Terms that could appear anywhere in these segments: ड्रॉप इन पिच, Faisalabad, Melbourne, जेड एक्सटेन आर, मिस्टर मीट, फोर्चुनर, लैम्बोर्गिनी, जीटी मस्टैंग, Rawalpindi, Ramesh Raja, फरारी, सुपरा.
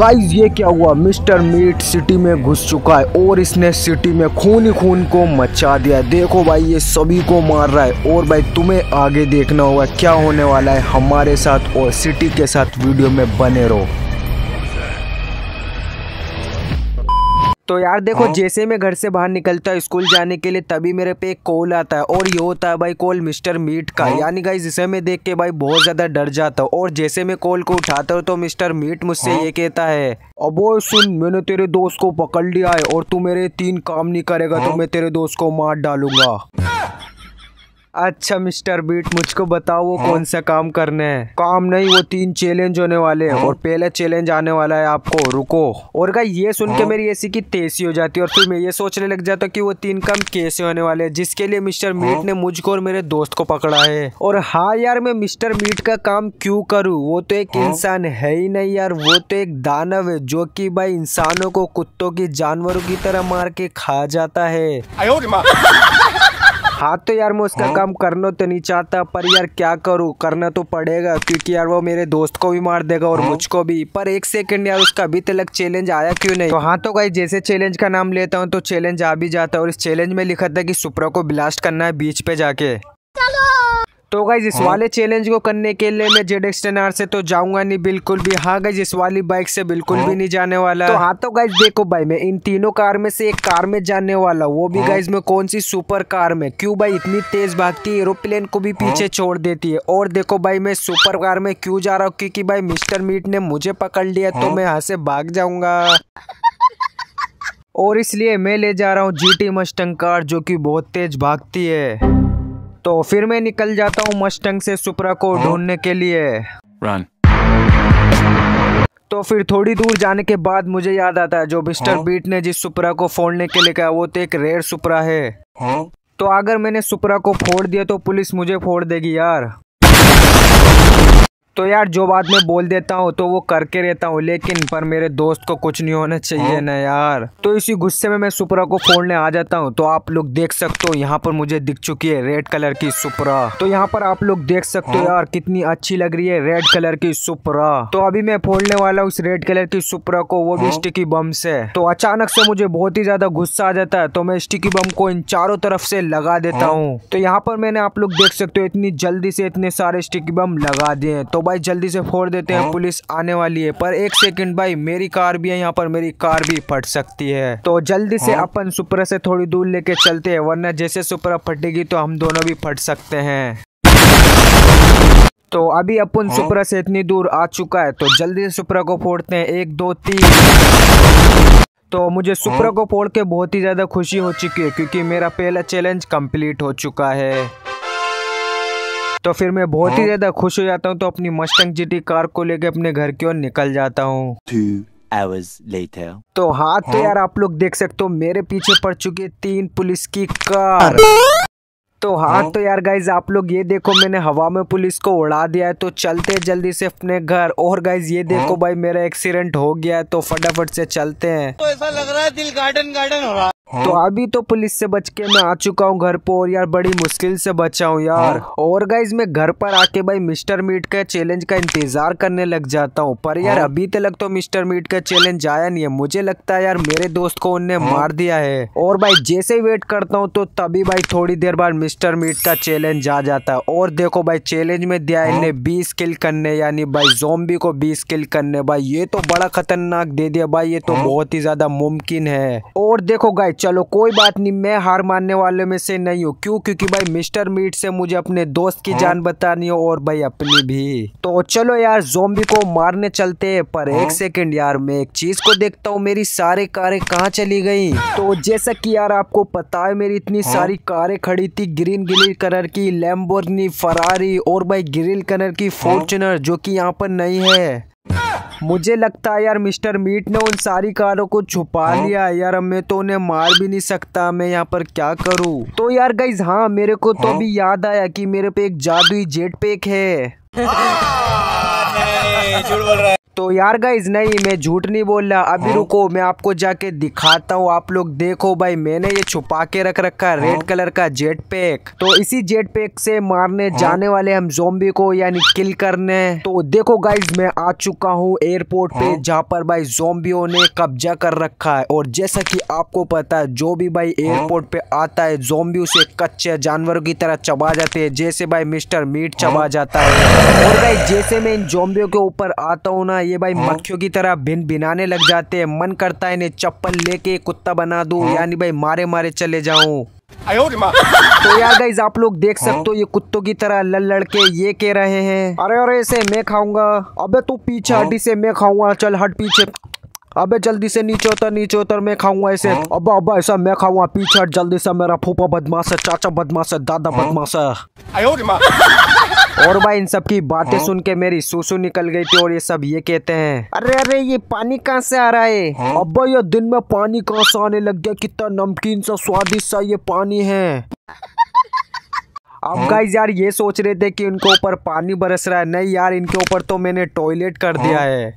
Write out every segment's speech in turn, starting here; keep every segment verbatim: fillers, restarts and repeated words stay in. Guys ये क्या हुआ, मिस्टर मीट सिटी में घुस चुका है और इसने सिटी में खून ही खून को मचा दिया। देखो भाई ये सभी को मार रहा है और भाई तुम्हें आगे देखना होगा क्या होने वाला है हमारे साथ और सिटी के साथ। वीडियो में बने रहो। तो यार देखो जैसे मैं घर से बाहर निकलता हूँ स्कूल जाने के लिए तभी मेरे पे एक कॉल आता है और ये होता है भाई कॉल मिस्टर मीट का। यानी गाइस इसे मैं देख के भाई बहुत ज़्यादा डर जाता हूँ और जैसे मैं कॉल को उठाता हूँ तो मिस्टर मीट मुझसे ये कहता है, अबो सुन मैंने तेरे दोस्त को पकड़ लिया है और तू मेरे तीन काम नहीं करेगा तो मैं तेरे दोस्त को मार डालूंगा। अच्छा मिस्टर बीट मुझको बताओ वो कौन सा काम करने हैं। काम नहीं, वो तीन चैलेंज होने वाले हैं और पहला चैलेंज आने वाला है आपको, रुको। और गाइस ये सुन के मेरी ऐसी की तेजी हो जाती है और फिर मैं ये सोचने लग जाता कि वो तीन काम कैसे होने वाले हैं जिसके लिए मिस्टर मीट ने मुझको और मेरे दोस्त को पकड़ा है। और हाँ यार मैं मिस्टर मीट का काम क्यों करूँ, वो तो एक इंसान है ही नहीं यार, वो तो एक दानव है जो की भाई इंसानों को कुत्तों की जानवरों की तरह मार के खा जाता है। हाँ तो यार मैं उसका काम करना तो नहीं चाहता पर यार क्या करूँ, करना तो पड़ेगा क्योंकि यार वो मेरे दोस्त को भी मार देगा और मुझको भी। पर एक सेकंड यार उसका अभी तक चैलेंज आया क्यों नहीं। तो हाँ तो गाइस जैसे चैलेंज का नाम लेता हूँ तो चैलेंज आ भी जाता है और इस चैलेंज में लिखा था कि सुप्रा को ब्लास्ट करना है बीच पे जाके। तो गाइस इस वाले चैलेंज को करने के लिए मैं जेड एक्सटेन आर से तो जाऊंगा नहीं बिल्कुल भी। हाँ गाइस इस वाली बाइक से बिल्कुल भी नहीं जाने वाला। तो हाँ तो गाइस देखो भाई मैं इन तीनों कार में से एक कार में जाने वाला, वो भी गाइस मैं कौन सी सुपर कार में। क्यों भाई इतनी तेज भागती है, एरोप्लेन को भी पीछे छोड़ देती है। और देखो भाई मैं सुपर कार में क्यों जा रहा हूँ, क्योंकि भाई मिस्टर मीट ने मुझे पकड़ लिया तो मैं यहाँ से भाग जाऊंगा और इसलिए मैं ले जा रहा हूँ जीटी मस्टैंग कार जो की बहुत तेज भागती है। तो फिर मैं निकल जाता हूँ मस्टैंग से सुपरा को ढूंढने के लिए। Run. तो फिर थोड़ी दूर जाने के बाद मुझे याद आता है जो मिस्टर बीट ने जिस सुपरा को फोड़ने के लिए कहा वो तो एक रेयर सुपरा है। तो अगर मैंने सुपरा को फोड़ दिया तो पुलिस मुझे फोड़ देगी यार। तो यार जो बात मैं बोल देता हूँ तो वो करके रहता हूँ, लेकिन पर मेरे दोस्त को कुछ नहीं होना चाहिए ना यार। तो इसी गुस्से में मैं सुपरा को फोड़ने आ जाता हूँ। तो आप लोग देख सकते हो यहाँ पर मुझे दिख चुकी है रेड कलर की सुपरा। तो यहाँ पर आप लोग देख सकते हो यार कितनी अच्छी लग रही है रेड कलर की सुपरा। तो अभी मैं फोड़ने वाला हूँ इस रेड कलर की सुपरा को, वो भी स्टिकी बम से। तो अचानक से मुझे बहुत ही ज्यादा गुस्सा आ जाता है तो मैं स्टिकी बम को इन चारों तरफ से लगा देता हूँ। तो यहाँ पर मैंने आप लोग देख सकते हो इतनी जल्दी से इतने सारे स्टिकी बम लगा दिए। तो भाई जल्दी से फोड़ देते हैं, पुलिस आने वाली है। पर एक सेकंड भाई मेरी कार भी है यहाँ पर, मेरी कार भी फट सकती है। तो जल्दी से अपन सुपरा से थोड़ी दूर लेके चलते हैं वरना जैसे सुपरा फटेगी तो हम दोनों भी फट सकते हैं। तो अभी अपन सुपरा से इतनी दूर आ चुका है तो जल्दी से सुपरा को फोड़ते हैं, एक दो तीन। तो मुझे सुपरा को फोड़ के बहुत ही ज्यादा खुशी हो चुकी है क्योंकि मेरा पहला चैलेंज कम्प्लीट हो चुका है। तो फिर मैं बहुत ही ज्यादा खुश हो जाता हूँ तो अपनी मस्टैंग जीटी कार को लेके अपने घर की ओर निकल जाता हूँ। तो हाँ तो यार आप लोग देख सकते हो मेरे पीछे पड़ चुकी है तीन पुलिस की कार। तो हाँ तो यार गाइज आप लोग ये देखो मैंने हवा में पुलिस को उड़ा दिया है। तो चलते हैं जल्दी से अपने घर। और गाइज ये देखो भाई मेरा एक्सीडेंट हो गया है तो फटाफट से चलते हैं। तो ऐसा लग रहा है दिल गार्डन गार्डन हो रहा है। तो अभी तो पुलिस से बच के मैं आ चुका हूँ घर पर और यार बड़ी मुश्किल से बचा हूँ यार। और गाइज मैं घर पर आके भाई मिस्टर मीट का चैलेंज का इंतजार करने लग जाता हूँ पर यार अभी तक तो मिस्टर मीट का चैलेंज आया नहीं है। मुझे लगता है यार मेरे दोस्त को उनने मार दिया है। और भाई जैसे ही वेट करता हूँ तो तभी भाई थोड़ी देर बाद मिस्टर मीट का चैलेंज आ जाता है। और देखो भाई चैलेंज में दिया इन्हें बीस किल करने, यानी भाई ज़ॉम्बी को बीस किल करने। भाई ये तो बड़ा खतरनाक दे दिया भाई, ये तो बहुत ही ज्यादा मुमकिन है। और देखो गाइज चलो कोई बात नहीं, मैं हार मानने वाले में से नहीं हूँ। क्यों, क्योंकि भाई मिस्टर मीट से मुझे अपने दोस्त की जान बचानी हो और भाई अपनी भी। तो चलो यार ज़ॉम्बी को मारने चलते हैं। पर एक सेकंड यार मैं एक चीज को देखता हूँ, मेरी सारी कारें कहाँ चली गई। तो जैसा कि यार आपको पता है मेरी इतनी सारी कारें खड़ी थी, ग्रीन ग्रीन कलर की लैम्बोर्गिनी, फरारी और भाई ग्रीन कलर की फोर्चुनर जो की यहाँ पर नहीं है। मुझे लगता है यार मिस्टर मीट ने उन सारी कारों को छुपा लिया है यार, मैं तो उन्हें मार भी नहीं सकता, मैं यहाँ पर क्या करूँ। तो यार गाइज हाँ मेरे को तो भी याद आया कि मेरे पे एक जादुई जेट पैक है। आ, नहीं, झूठ बोल रहा है। तो यार गाइज नहीं, मैं झूठ नहीं बोल रहा। अभी रुको मैं आपको जाके दिखाता हूँ, आप लोग देखो भाई। मैंने ये छुपा के रख रखा है रेड कलर का जेट पैक। तो इसी जेट पैक से मारने जाने वाले हम ज़ोंबी को, यानी किल करने। तो देखो गाइज मैं आ चुका हूँ एयरपोर्ट पे, जहाँ पर भाई ज़ोंबियों ने कब्जा कर रखा है। और जैसा की आपको पता है, जो भी भाई एयरपोर्ट पे आता है ज़ोंबी उसे कच्चे जानवरों की तरह चबा जाते है, जैसे भाई मिस्टर मीट चबा जाता है। और भाई जैसे मैं इन ज़ोंबियों के ऊपर आता हूँ ना, ये भाई मक्खियों की तरह भिन भिनाने लग जाते हैं। मन करता है इन्हें चप्पल लेके कुत्ता बना दूं, यानी भाई मारे मारे चले जाऊं। तो यार गाइज आप लोग देख सकते हो ये कुत्तों की तरह लड़ लड़ के ये कह रहे हैं, अरे अरे इसे मैं खाऊंगा, अबे तू पीछे हट, इसे मैं खाऊंगा, चल हट पीछे, अबे जल्दी से नीचे उतर, नीचे उतर, मैं खाऊंगा इसे, अबा अबा ऐसा मैं खाऊंगा, पीछे हट जल्दी से, मेरा फूफा बदमाश है, चाचा बदमाश है, दादा बदमाश है। और भाई इन सब की बातें सुन के मेरी सूसू निकल गई थी। और ये सब ये कहते हैं, अरे अरे ये पानी कहाँ से आ रहा है, अब्बा ये दिन में पानी कहाँ से आने लग गया, कितना नमकीन सा स्वादिष्ट सा ये पानी है। अब गाइज यार ये सोच रहे थे कि इनके ऊपर पानी बरस रहा है, नहीं यार इनके ऊपर तो मैंने टॉयलेट कर दिया है।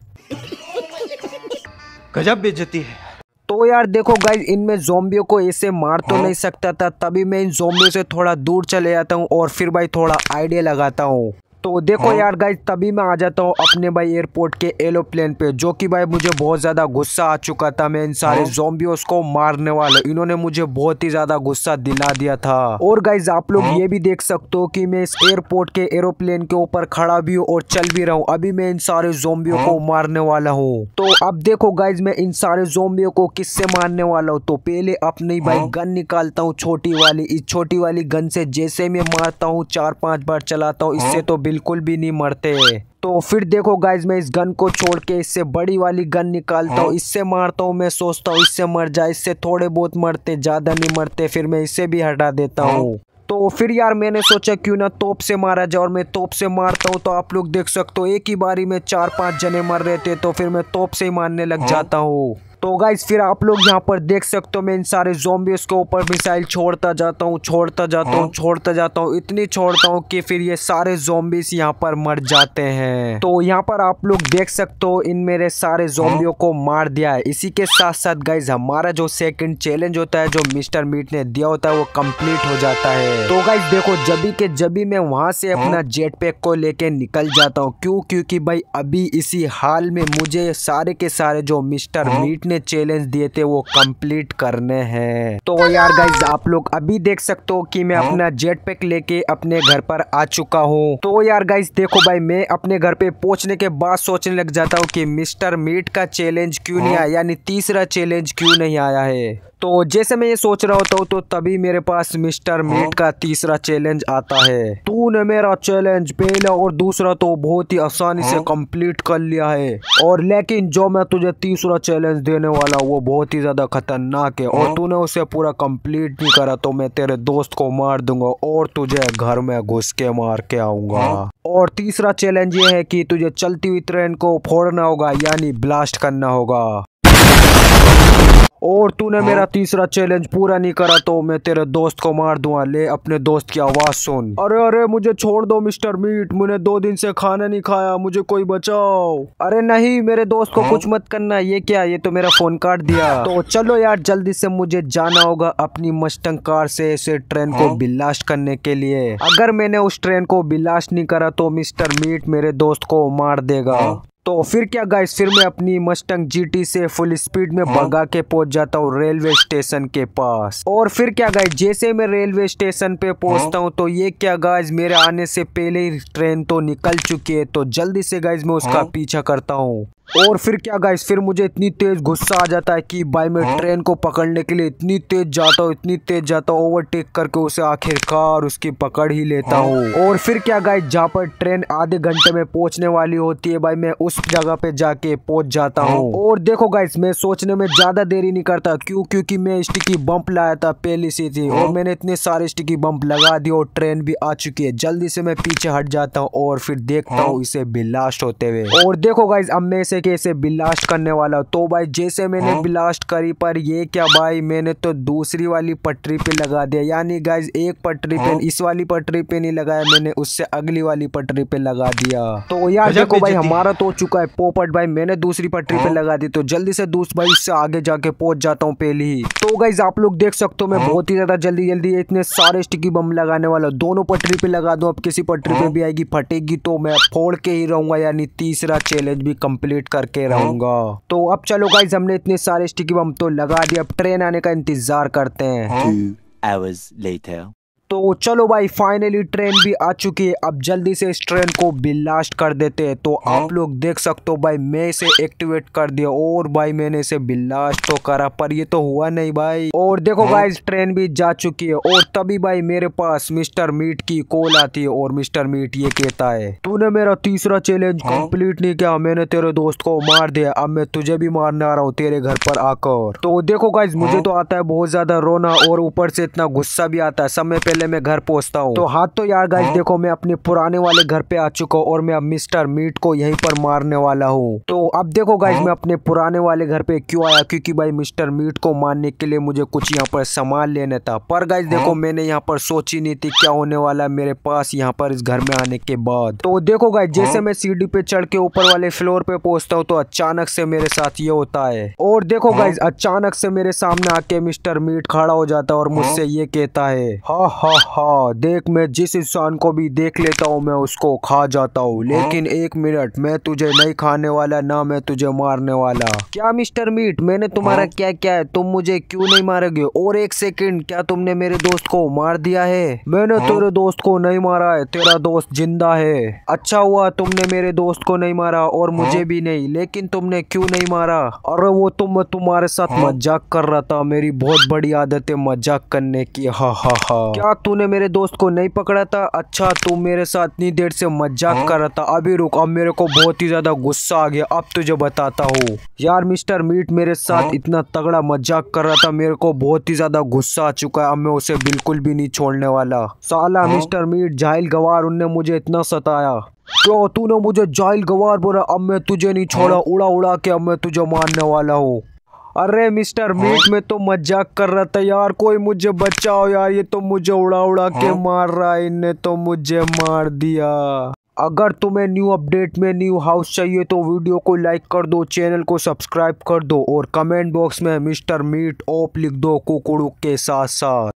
गजब बेइज्जती है। तो यार देखो गाइज इनमें ज़ोंबियों को ऐसे मार तो नहीं सकता था, तभी मैं इन ज़ोंबियों से थोड़ा दूर चले जाता हूँ और फिर भाई थोड़ा आइडिया लगाता हूँ। तो देखो यार गाइज तभी मैं आ जाता हूँ अपने भाई एयरपोर्ट के एरोप्लेन पे, जो कि भाई मुझे बहुत ज़्यादा गुस्सा आ चुका था। मैं इन सारे ज़ोंबियों को मारने वाले, इन्होंने मुझे बहुत ही ज़्यादा गुस्सा दिला दिया था। और गाइज आप लोग ये भी देख सकते हो कि मैं इस एयरपोर्ट के एरोप्लेन के ऊपर खड़ा भी हूँ और चल भी रहा हूँ। अभी मैं इन सारे ज़ोंबियों को मारने वाला हूँ। तो अब देखो गाइज मैं इन सारे ज़ोंबियों को किससे मारने वाला हूँ। तो पहले अपनी भाई गन निकालता हूँ छोटी वाली, इस छोटी वाली गन से जैसे मैं मारता हूँ, चार पाँच बार चलाता हूँ, इससे तो बिल्कुल भी नहीं मरते। तो फिर देखो गाइज मैं इस गन को छोड़ के इससे बड़ी वाली गन निकालता हूँ, इससे मारता हूँ। मैं सोचता हूँ इससे मर जाए, इससे थोड़े बहुत मरते, ज़्यादा नहीं मरते, फिर मैं इसे भी हटा देता हूँ। तो फिर यार मैंने सोचा क्यों ना तोप से मारा जाए, और मैं तोप से मारता हूँ। तो आप लोग देख सकते हो एक ही बारी में चार पाँच जने मर रहे थे, तो फिर मैं तोप से ही मारने लग जाता हूँ। तो गाइज फिर आप लोग यहाँ पर देख सकते हो मैं इन सारे ज़ोंबियों के ऊपर मिसाइल छोड़ता जाता हूँ, छोड़ता जाता हूँ, छोड़ता जाता हूँ, इतनी छोड़ता हूँ कि फिर ये सारे ज़ोंबीज यहाँ पर मर जाते हैं। तो यहाँ पर आप लोग देख सकते हो इन मेरे सारे ज़ोंबियों को मार दिया है। इसी के साथ साथ गाइज हमारा जो सेकंड चैलेंज होता है, जो मिस्टर मीट ने दिया होता है, वो कम्प्लीट हो जाता है। तो गाइज देखो जबी के जबी मैं वहाँ से अपना जेट पैक को लेके निकल जाता हूँ। क्यों? क्योंकि भाई अभी इसी हाल में मुझे सारे के सारे जो मिस्टर मीट चैलेंज दिए थे वो कंप्लीट करने हैं। तो यार गाइज आप लोग अभी देख सकते हो कि मैं अपना जेट पैक लेके अपने घर पर आ चुका हूँ। तो यार गाइज देखो भाई मैं अपने घर पे पहुंचने के बाद सोचने लग जाता हूँ कि मिस्टर मीट का चैलेंज क्यों नहीं आया, यानी तीसरा चैलेंज क्यों नहीं आया है। तो जैसे मैं ये सोच रहा होता हूँ तो तभी मेरे पास मिस्टर मीट का तीसरा चैलेंज आता है। तूने मेरा चैलेंज पहला और दूसरा तो बहुत ही आसानी से कंप्लीट कर लिया है, और लेकिन जो मैं तुझे तीसरा चैलेंज देने वाला वो बहुत ही ज्यादा खतरनाक है, और तूने उसे पूरा कंप्लीट नहीं करा तो मैं तेरे दोस्त को मार दूंगा और तुझे घर में घुस के मार के आऊंगा। और तीसरा चैलेंज ये है कि तुझे चलती हुई ट्रेन को फोड़ना होगा, यानी ब्लास्ट करना होगा, और तूने मेरा तीसरा चैलेंज पूरा नहीं करा तो मैं तेरे दोस्त को मार दूंगा। ले अपने दोस्त की आवाज सुन, अरे अरे मुझे छोड़ दो मिस्टर मीट, मैंने दो दिन से खाना नहीं खाया, मुझे कोई बचाओ, अरे नहीं मेरे दोस्त को कुछ मत करना, ये क्या, ये तो मेरा फोन काट दिया। तो चलो यार जल्दी से मुझे जाना होगा अपनी मस्टैंग कार से इस ट्रेन को ब्लास्ट करने के लिए। अगर मैंने उस ट्रेन को ब्लास्ट नहीं करा तो मिस्टर मीट मेरे दोस्त को मार देगा। तो फिर क्या गाइस, फिर मैं अपनी मस्टैंग जीटी से फुल स्पीड में भगा के पहुंच जाता हूँ रेलवे स्टेशन के पास। और फिर क्या गाइस जैसे मैं रेलवे स्टेशन पे पहुंचता हूँ तो ये क्या गाइस मेरे आने से पहले ही ट्रेन तो निकल चुकी है, तो जल्दी से गाइस मैं उसका पीछा करता हूँ। और फिर क्या गाइस फिर मुझे इतनी तेज गुस्सा आ जाता है कि भाई मैं ट्रेन को पकड़ने के लिए इतनी तेज जाता हूँ, इतनी तेज जाता हूँ, ओवरटेक करके उसे आखिरकार उसकी पकड़ ही लेता हूँ। और फिर क्या गाइस जहाँ पर ट्रेन आधे घंटे में पहुँचने वाली होती है, भाई मैं उस जगह पे जाके पहुँच जाता हूँ। और देखो गाइस मैं सोचने में ज्यादा देरी नहीं करता, क्यों? क्योंकि मैं स्टिकी बम्प लाया था पहले से थी, और मैंने इतने सारे स्टिकी बम्प लगा दिए और ट्रेन भी आ चुकी है। जल्दी से मैं पीछे हट जाता हूँ और फिर देखता हूँ इसे ब्लास्ट होते हुए। और देखो गाइस अब मैं इसे तरीके से ब्लास्ट करने वाला। तो भाई जैसे मैंने ब्लास्ट करी पर ये क्या भाई, मैंने तो दूसरी वाली पटरी पे लगा दिया। यानी गाइज एक पटरी पे, इस वाली पटरी पे नहीं लगाया मैंने, उससे अगली वाली पटरी पे लगा दिया। तो यार देखो भाई हमारा तो हो चुका है पोपट भाई, मैंने दूसरी पटरी पे लगा दी। तो जल्दी से दूसरी भाई इससे आगे जाके पहुंच जाता हूँ पहले ही। तो गाइज आप लोग देख सकते हो मैं बहुत ही ज्यादा जल्दी जल्दी इतने सारे स्टिकी बम लगाने वाला, दोनों पटरी पे लगा दो। अब किसी पटरी पे भी आएगी फटेगी तो मैं फोड़ के ही रहूंगा, यानी तीसरा चैलेंज भी कंप्लीट करके रहूंगा। तो अब चलो गाइज हमने इतने सारे स्टिकी बम तो लगा दिए, अब ट्रेन आने का इंतजार करते हैं। तो चलो भाई फाइनली ट्रेन भी आ चुकी है, अब जल्दी से इस ट्रेन को ब्लास्ट कर देते हैं। तो आप लोग देख सकते हो भाई मैं इसे एक्टिवेट कर दिया और भाई मैंने इसे ब्लास्ट तो करा पर ये तो हुआ नहीं भाई। और देखो भाई ट्रेन भी जा चुकी है और तभी भाई मेरे पास मिस्टर मीट की कॉल आती है और मिस्टर मीट ये कहता है तूने मेरा तीसरा चैलेंज कंप्लीट नहीं किया, मैंने तेरे दोस्त को मार दिया, अब मैं तुझे भी मारने आ रहा हूँ तेरे घर पर आकर। तो देखो गाइज मुझे तो आता है बहुत ज्यादा रोना और ऊपर से इतना गुस्सा भी आता है, समय पहले मैं घर पहुंचता हूँ। तो हाथ तो यार गाइस देखो मैं अपने पुराने वाले घर पे आ चुका हूँ और मैं अब मिस्टर मीट को यहीं पर मारने वाला हूँ। तो अब देखो गाइस मैं अपने पुराने वाले घर पे क्यों आया, क्योंकि भाई मिस्टर मीट को मारने के लिए मुझे कुछ यहाँ पर सामान लेना था। पर गाइस देखो मैंने यहाँ पर सोची नहीं थी क्या होने वाला मेरे पास यहाँ पर इस घर में आने के बाद। तो देखो गाइस जैसे मैं सीढ़ी पे चढ़ के ऊपर वाले फ्लोर पे पहुंचता हूँ तो अचानक से मेरे साथ ये होता है। और देखो गाइस अचानक से मेरे सामने आके मिस्टर मीट खड़ा हो जाता है और मुझसे ये कहता है हा हा हाँ देख, मैं जिस इंसान को भी देख लेता हूँ मैं उसको खा जाता हूँ, लेकिन एक मिनट, मैं तुझे नहीं खाने वाला ना मैं तुझे मारने वाला। क्या मिस्टर मीट मैंने तुम्हारा क्या क्या है, तुम मुझे क्यों नहीं मारोगे? और एक सेकंड, क्या तुमने मेरे दोस्त को मार दिया है? मैंने तेरे दोस्त को नहीं मारा है, तेरा दोस्त जिंदा है। अच्छा हुआ तुमने मेरे दोस्त को नहीं मारा और मुझे भी नहीं, लेकिन तुमने क्यों नहीं मारा? अरे वो तुम तुम्हारे साथ मजाक कर रहा था, मेरी बहुत बड़ी आदत है मजाक करने की। हा हा हा क्या तूने मेरे दोस्त को नहीं पकड़ा था? अच्छा तू मेरे साथ इतनी देर से मजाक कर रहा था, अभी रुक, अब मेरे को बहुत ही ज्यादा गुस्सा आ गया, अब तुझे बताता हूँ। यार मिस्टर मीट मेरे साथ इतना तगड़ा मजाक कर रहा था, मेरे को बहुत ही ज्यादा गुस्सा आ चुका है, अब मैं उसे बिल्कुल भी नहीं छोड़ने वाला। साला मिस्टर मीट जाहिल गवार, उनने मुझे इतना सताया। क्यों तूने मुझे जाहिल गवार बोला? अब मैं तुझे नहीं छोड़ा, उड़ा उड़ा के अब मैं तुझे मारने वाला हूँ। अरे मिस्टर मीट मैं तो मजाक कर रहा था यार, कोई मुझे बचाओ यार, ये तो मुझे उड़ा उड़ा के मार रहा है, इनने तो मुझे मार दिया। अगर तुम्हें न्यू अपडेट में न्यू हाउस चाहिए तो वीडियो को लाइक कर दो, चैनल को सब्सक्राइब कर दो और कमेंट बॉक्स में मिस्टर मीट ओप लिख दो कुकुड़ू के साथ साथ।